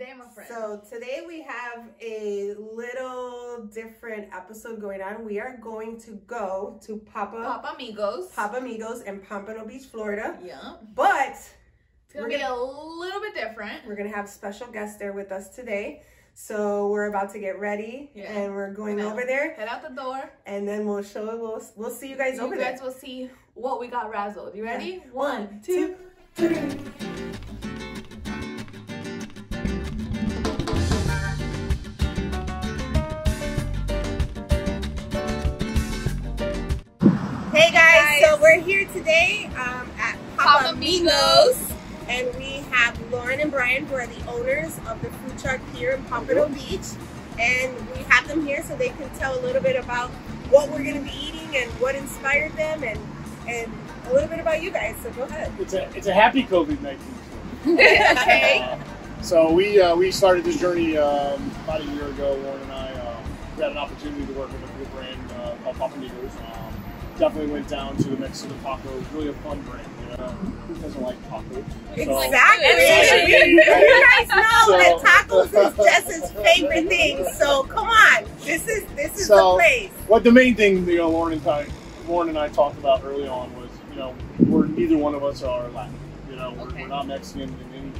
today, my friend? So today we have a little different episode going on. We are going to go to Papamigos in Pompano Beach, Florida. Yeah. But it's going to be a little bit different. We're going to have special guests there with us today. So we're about to get ready, and we're going over there. Head out the door, and then we'll show. We'll see you guys over there. You guys will see what we got razzled. You ready? Yeah. 1, 2, 3. Hey guys, so we're here today at Papamigos, and we have Lauren and Brian, who are the owners of the food truck here in Pompano Beach, and we have them here so they can tell a little bit about what we're going to be eating and what inspired them, and a little bit about you guys. So go ahead. It's a happy COVID-19 story. Okay. So we started this journey about a year ago. Lauren and I had an opportunity to work with a cool brand called Papamigos. Definitely went down to the Mexican taco. Really a fun brand. You know, who doesn't like tacos? So, exactly. You guys know that tacos is Jess's favorite thing. So come on, this is the place. What the main thing Lauren and I talked about early on was, you know, neither one of us are Latin. You know, we're not Mexican in any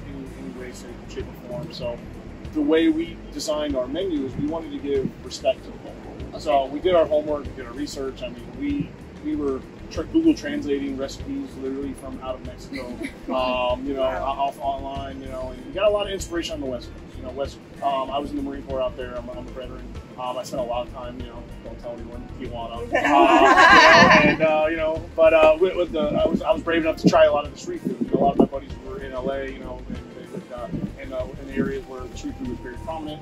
way, shape, or form. So the way we designed our menu is we wanted to give respect to the people. So we did our homework, we did our research. I mean, we were Google translating recipes literally from out of Mexico, you know, off online, you know, and you got a lot of inspiration on the West Coast, you know, I was in the Marine Corps out there, I'm a veteran, I spent a lot of time, you know, don't tell anyone, Tijuana, you know, but I was brave enough to try a lot of the street food. You know, a lot of my buddies were in LA, you know, in areas where the street food was very prominent,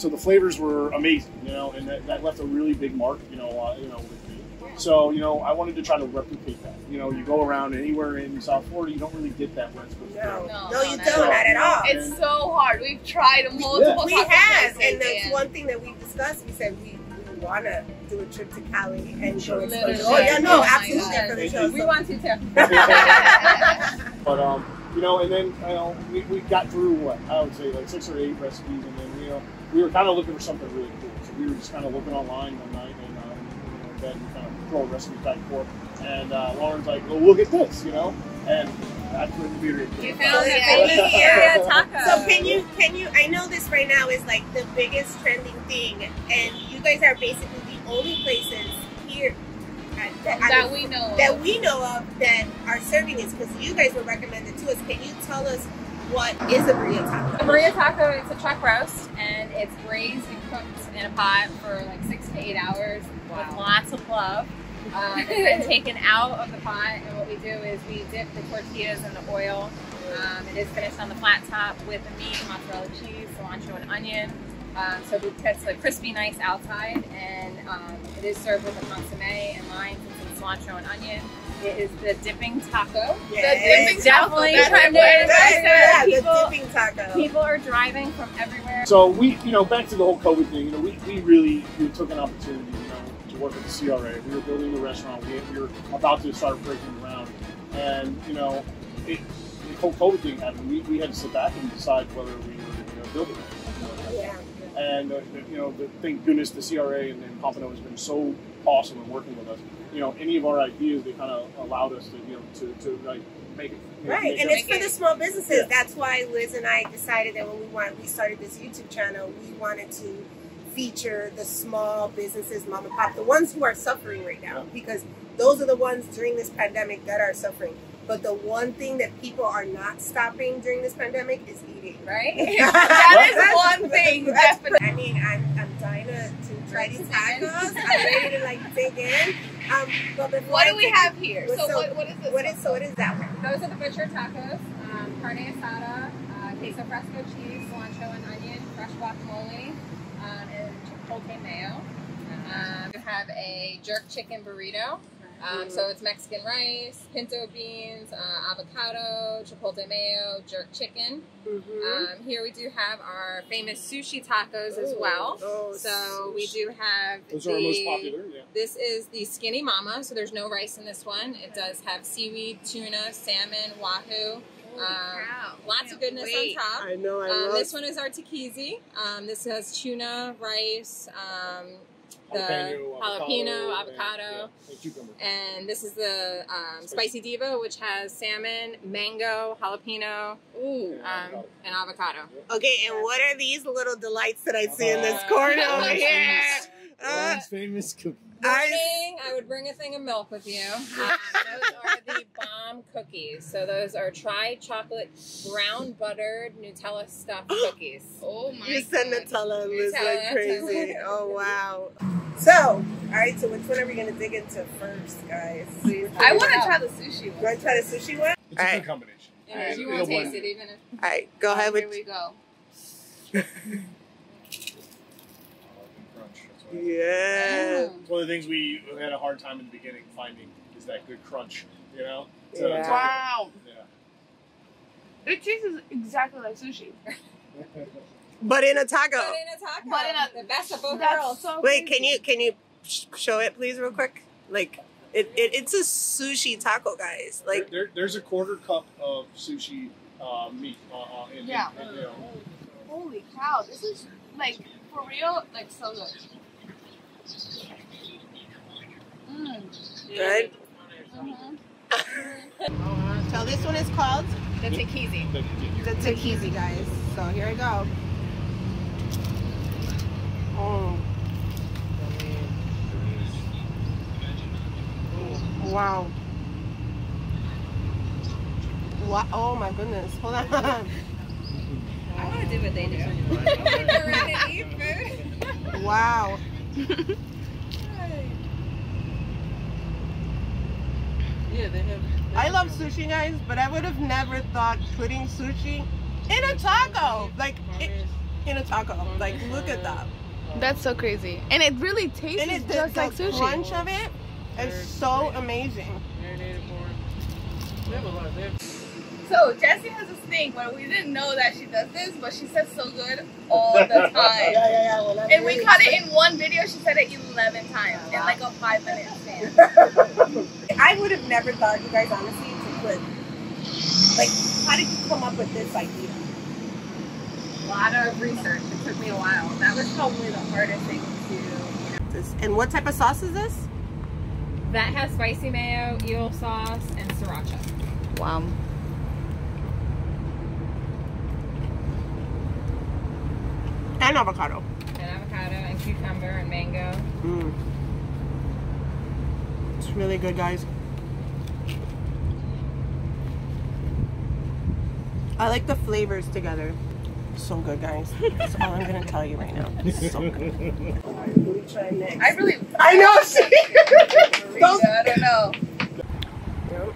so the flavors were amazing, you know, and that left a really big mark, you know, with me. So, you know, I wanted to try to replicate that. You know, you go around anywhere in South Florida, you don't really get that West Coast. No, you don't, not at all. It's so hard. We've tried multiple times. We have, and that's one thing that we discussed. We said we want to do a trip to Cali and show exposure. Oh, yeah, no, absolutely. For the show, we want you to. But, you know, and then, you know, we got through what? I would say like 6 or 8 recipes, and then, you know, we were kind of looking for something really cool. So we were just kind of looking online one night, and and kind of throw recipes back and forth. And Lauren's like, well, look at this, you know? And I couldn't be really good. You found it. So can you, I know this right now is like the biggest trending thing, and you guys are basically the only places here that we know of that are serving this, because you guys were recommended to us. Can you tell us what is a BIRRIA taco? A BIRRIA taco is a chuck roast, and it's braised and cooked in a pot for like 6 to 8 hours. Wow. With lots of love. It's been taken out of the pot, and what we do is we dip the tortillas in the oil. It is finished on the flat top with the meat, mozzarella cheese, cilantro, and onion. So it's like crispy, nice outside, and it is served with a consomme and limes and some cilantro and onion. It is the dipping taco. Yes. The dipping taco. People are driving from everywhere. So we, you know, back to the whole COVID thing. You know, we really took an opportunity, you know, to work with the CRA. We were building the restaurant. We were about to start breaking ground, and you know, the whole COVID thing happened. We had to sit back and decide whether we were going to build it. And you know, thank goodness the CRA and Pompano has been so awesome in working with us. You know, any of our ideas, they kind of allowed us to, you know, to like make it. Right, and it's for the small businesses. Yeah. That's why Liz and I decided that when we started this YouTube channel, we wanted to feature the small businesses, mom and pop, the ones who are suffering right now, because those are the ones during this pandemic that are suffering. But the one thing that people are not stopping during this pandemic is eating, right? That is one thing, definitely. I mean, I'm dying to try these tacos. I'm ready to like dig in. But what do we have here? So what is this? What is that one? Those are the butcher tacos, carne asada, queso fresco cheese, cilantro and onion, fresh guacamole, and chipotle mayo. You have a jerk chicken burrito. So it's Mexican rice, pinto beans, avocado, chipotle mayo, jerk chicken. Here we do have our famous sushi tacos as well. So we do have those are our most popular. Yeah. This is the skinny mama, so there's no rice in this one. It does have seaweed, tuna, salmon, wahoo, Lots of goodness on top. I know, I love this one is our Tekizi. This has tuna, rice, the jalapeno, avocado, and this is the Spicy Diva, which has salmon, mango, jalapeno, and avocado. Okay, and what are these little delights that I see in this corner over here? Lauren's famous cookies. I would bring a thing of milk with you. Those are the BOMB cookies. So those are tri-chocolate, brown buttered Nutella stuffed cookies. Oh my God. You said Nutella, Liz, like crazy. Oh, wow. So, all right, so which one are we going to dig into first, guys? I want to try the sushi one. You want to try the sushi one? It's a good combination. Yeah, you won't taste it even if... All right, go ahead with... Here we go. Yeah. It's one of the things we had a hard time in the beginning finding is that good crunch, you know? So yeah. Wow. Yeah. It tastes exactly like sushi. But in a taco. But in a taco. But in a, the best of both worlds. So wait, can you show it please real quick? Like it's a sushi taco, guys. Like there's a quarter cup of sushi meat in yeah. In, you know. Holy cow! This is like for real, like so good. Right? Mm-hmm. So this one is called the Tekizi. The Tekizi, guys. So here we go. Oh. Wow. Wow. Oh my goodness. Hold on. I want to do what they do. I'm not ready to eat food. Wow. Yeah, I love sushi, guys, but I would have never thought putting sushi in a taco. Like, in a taco. Like, look at that. That's so crazy. And it really tastes just like sushi. The crunch of it is so amazing. So, Jessie has this thing where we didn't know that she does this, but she says so good all the time. Well, and we caught it in one video, she said it 11 times in like a 5-minute span. I would have never thought, you guys, honestly, to put, like, how did you come up with this idea? A lot of research. It took me a while. That was probably the hardest thing to do. You know. And what type of sauce is this? That has spicy mayo, eel sauce, and sriracha. Wow. And avocado. And avocado and cucumber and mango. Mm. It's really good, guys. I like the flavors together. So good, guys. That's all I'm gonna tell you right now. It's so good. Alright, what are we trying next? I know. I don't know. Nope.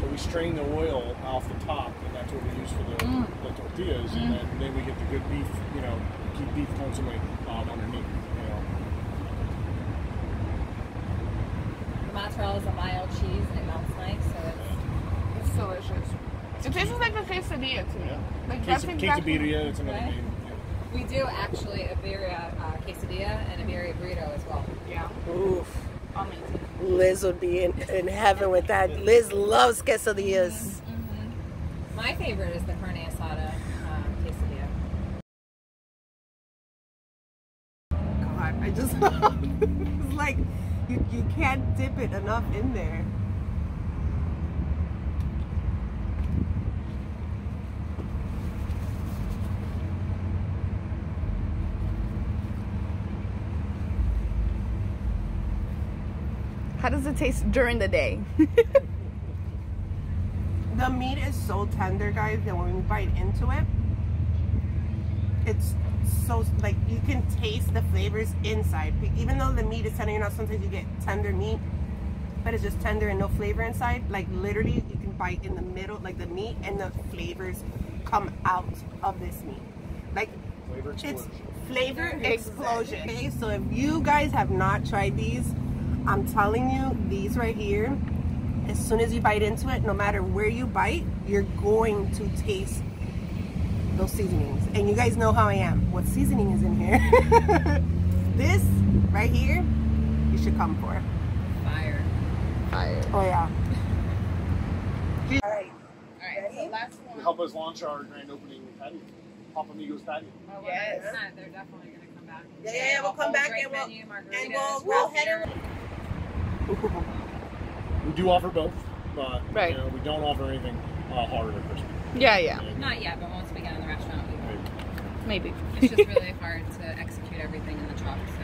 So we strain the oil off the top, and that's what we use for the, the tortillas, and then we get the good beef. You know, keep beef consommé underneath. Mozzarella is a mild cheese and melts nice, so it's delicious. It tastes like a quesadilla to me. Yeah. Like quesadilla, it's another name. Yeah. We do actually a birria quesadilla and a birria burrito as well. Yeah. Oof. Amazing. Liz would be in heaven with that. Liz loves quesadillas. Mm-hmm. My favorite is the carne asada quesadilla. God, I just love it's like. You can't dip it enough in there. How does it taste during the day? The meat is so tender, guys, that when we bite into it, it's so, like, you can taste the flavors inside. Even though the meat is tender, you know, sometimes you get tender meat, but it's just tender and no flavor inside. Like, literally, you can bite in the middle, like, the meat and the flavors come out of this meat. Like, flavor explosion. It's flavor explosion. Okay, so if you guys have not tried these, I'm telling you, these right here, as soon as you bite into it, no matter where you bite, you're going to taste those seasonings. And you guys know how I am. What seasoning is in here? This right here, you should come for. Fire. Fire. Oh yeah. All right. So last one. Help us launch our grand opening patio. Papamigos patio. Oh, yes. They're definitely going to come back. Yeah, we'll come back and we'll head over. We do offer both, but you know, we don't offer anything harder at Christmas. Yeah, yeah. And not yet, but once we get in the restaurant, we will. Maybe. It's just really hard to execute everything in the truck, so.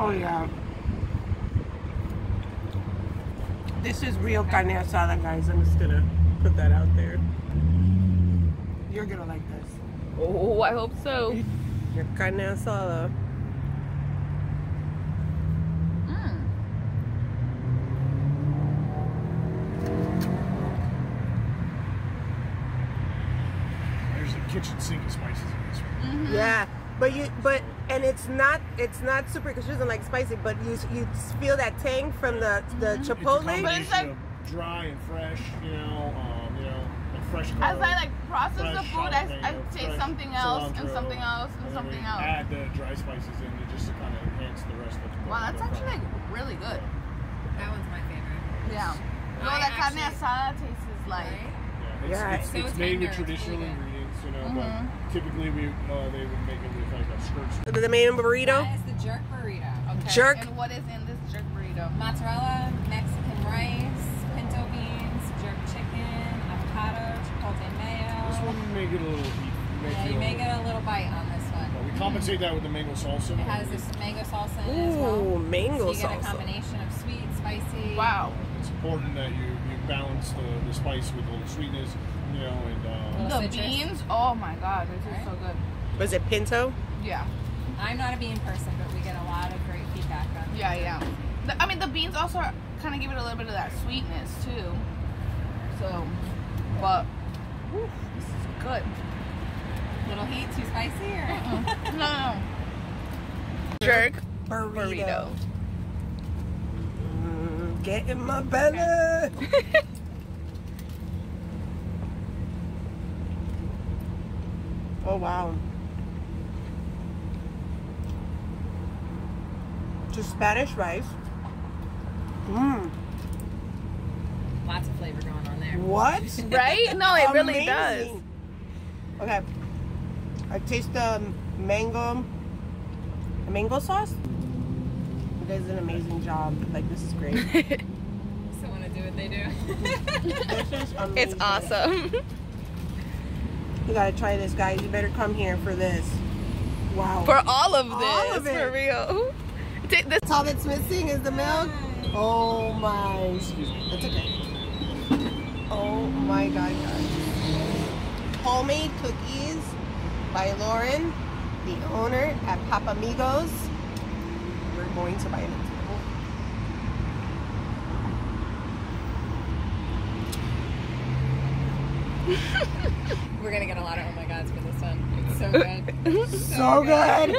Oh, yeah. This is real carne asada, guys. I'm just gonna put that out there. You're gonna like this. Oh, I hope so. Your carne asada. There's a kitchen sink of spices in this one. Yeah, but and it's not super because she doesn't like spicy, but you feel that tang from the chipotle. It's, like dry and fresh, you know, like fresh. Color, as I process the food, I taste something else and something else and something else. Add the dry spices in just to kind of enhance the rest of the. Wow, that's actually like really good. That one's my favorite. Yeah. No, that carne asada tastes like. It's made with traditional ingredients, you know, but typically they would make it with like a skirt. The main burrito? That is the jerk burrito. Okay. Jerk. And what is in this jerk burrito? Mozzarella, Mexican rice, pinto beans, jerk chicken, avocado, chipotle mayo. This one would make it a little heat. Yeah, you may get a little bite on this one. But we compensate that with the mango salsa. It has this mango salsa in it as well. Ooh, mango salsa. So you get a combination of sweet, spicy. Wow. It's important that you balance the spice with a little sweetness, you know, and the beans. Oh my god, this is so good. Was it pinto? Yeah. I'm not a bean person, but we get a lot of great feedback on. Yeah, I mean, the beans also kind of give it a little bit of that sweetness too. So, but this is good. Little heat, too spicy, or no? Jerk burrito. Get in my belly. Oh wow! Just Spanish rice. Mmm. Lots of flavor going on there. What? Right? No, it really does. Okay. I taste the mango sauce. You guys did an amazing job. Like, this is great. So want to do what they do. This is amazing. It's awesome. You gotta try this, guys. You better come here for this. Wow. For all of this. All of it. For real. That's all that's missing is the milk. Oh my. Excuse me. That's okay. Oh my god, guys. Homemade cookies by Lauren, the owner at Papamigos. We're going to buy it. We're gonna get a lot of oh my gods for this one. It's so good. So good.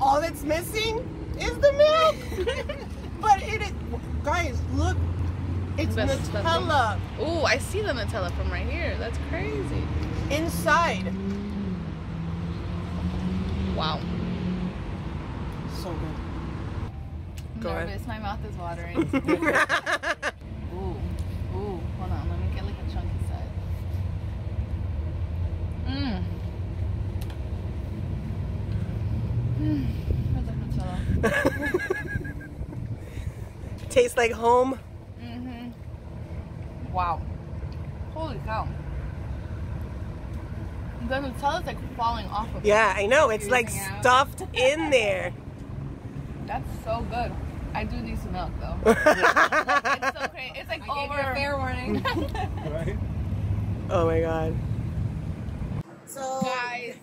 All that's missing is the milk. But it is, guys, look, it's Nutella. Oh, I see the Nutella from right here. That's crazy. Inside. Wow. So good. Go ahead. My mouth is watering. Ooh, hold on. Let me get like a chunky side. Mmm. Tastes like home. Mm-hmm. Wow. Holy cow. The Nutella's like falling off of it. Yeah, I know. It's like stuffed in there. That's so good. I do need some milk though. It's so crazy. It's like over. I gave you a fair warning. Right? Oh my god. So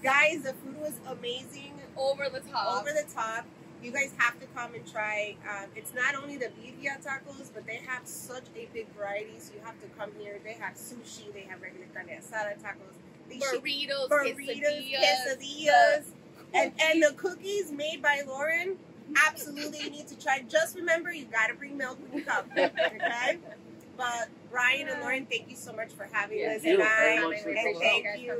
guys, the food was amazing. Over the top. Over the top. You guys have to come and try. It's not only the BIRRIA tacos, but they have such a big variety. So you have to come here. They have sushi. They have regular carne asada tacos. Burritos, quesadillas, and the cookies made by Lauren. Absolutely need to try. Just remember, you gotta bring milk when you come. Okay? But Brian and Lauren, thank you so much for having us. And thank you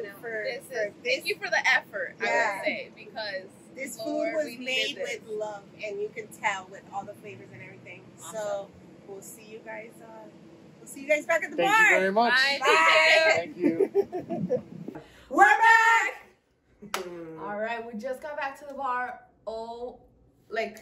for the effort, I would say, because this food was made with love, and you can tell with all the flavors and everything. Awesome. So we'll see you guys See you guys back at the bar. Thank you very much. Bye. Bye. Thank you. We're back. All right, we just got back to the bar. Oh, like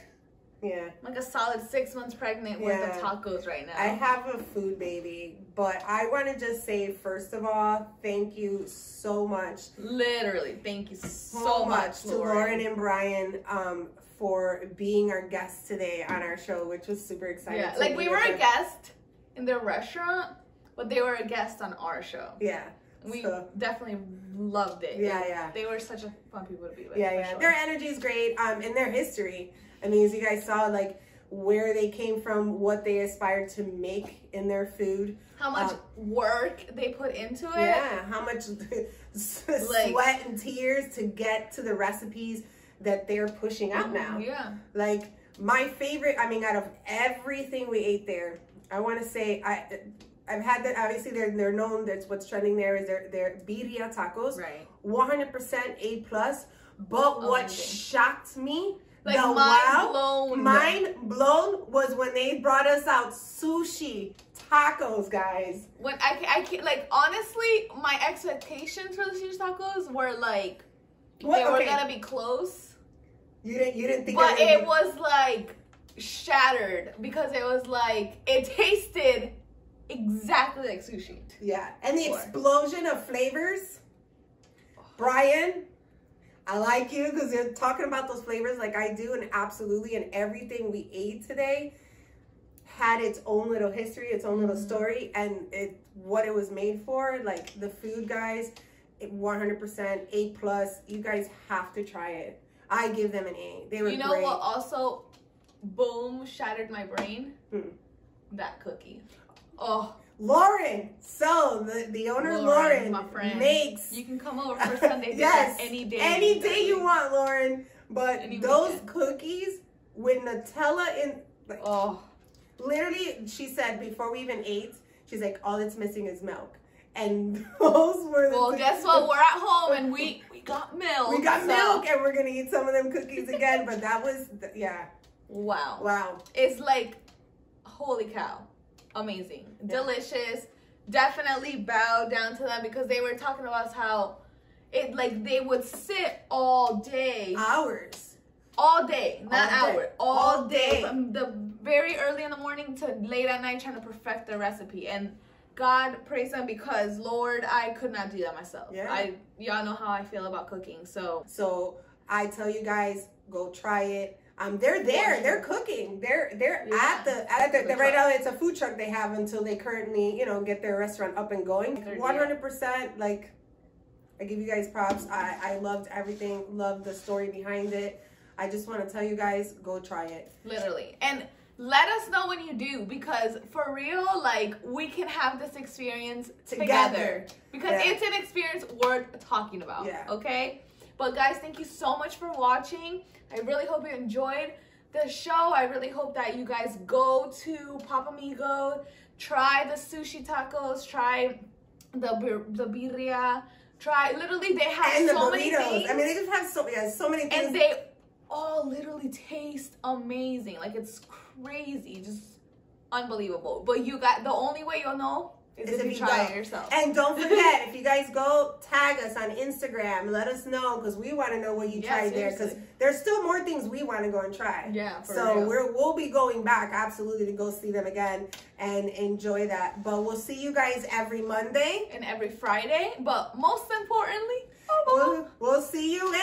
a solid 6 months pregnant worth of tacos right now. I have a food baby, but I want to just say, first of all, thank you so much. Literally, thank you so much to Lauren and Brian for being our guests today on our show, which was super exciting. Yeah, like we were a guest in their restaurant, but they were a guest on our show. Yeah. We definitely loved it. Yeah, yeah. They were such a fun people to be with. Yeah, yeah. Sure. Their energy is great, and their history. I mean, as you guys saw, like, where they came from, what they aspired to make in their food. How much work they put into it. Yeah, how much sweat and tears to get to the recipes that they're pushing out now. Yeah. Like, my favorite, I mean, out of everything we ate there, I want to say, I've had that, obviously they're known, that's what's trending there is their birria tacos. Right. 100% A+, but what shocked me, mind blown was when they brought us out sushi tacos, guys. When I like, honestly, my expectations for the sushi tacos were like, they were gonna be close. You didn't think but it was like shattered because it was like, it tasted exactly like sushi. Yeah, and the explosion of flavors. Brian, I like you because you're talking about those flavors like I do, and absolutely, and everything we ate today had its own little history, its own little story, and what it was made for. Like the food, guys, 100% A+. You guys have to try it. I give them an A. They were great. You know what? Also, boom, shattered my brain. That cookie. Oh, Lauren. So the owner, Lauren makes. You can come over for Sunday dinner any day. Any day you want, Lauren. But those cookies with Nutella in. Like, literally, she said before we even ate, she's like, all it's missing is milk. And those were the cookies. Guess what? We're at home and we got milk. We got milk, and we're gonna eat some of them cookies again. But that was wow. Wow. It's like, holy cow. Amazing, delicious. Definitely bow down to them because they were talking about how it, like, they would sit all day, all day, from the very early in the morning to late at night, trying to perfect the recipe. And God praise them because Lord, I could not do that myself. Yeah, y'all know how I feel about cooking. So I tell you guys, go try it. They're there. They're cooking. They're at the right now. It's a food truck they have until they currently, get their restaurant up and going. 100%. Like, I give you guys props. I loved everything. Loved the story behind it. I just want to tell you guys, go try it. Literally, and let us know when you do, because for real, like, we can have this experience together because it's an experience worth talking about. Yeah. Okay. But guys, thank you so much for watching. I really hope you enjoyed the show. I really hope that you guys go to Papamigos, try the sushi tacos, try the birria, try, literally they have so many things. I mean, they just have so many things. And they all literally taste amazing. Like, it's crazy, just unbelievable. But you got, the only way you'll know is if you try it yourself. And don't forget, if you guys go, tag us on Instagram. Let us know, because we want to know what you tried there, because there's still more things we want to go and try. Yeah, so we'll be going back, absolutely, to go see them again and enjoy that. But we'll see you guys every Monday. And every Friday. But most importantly, we'll see you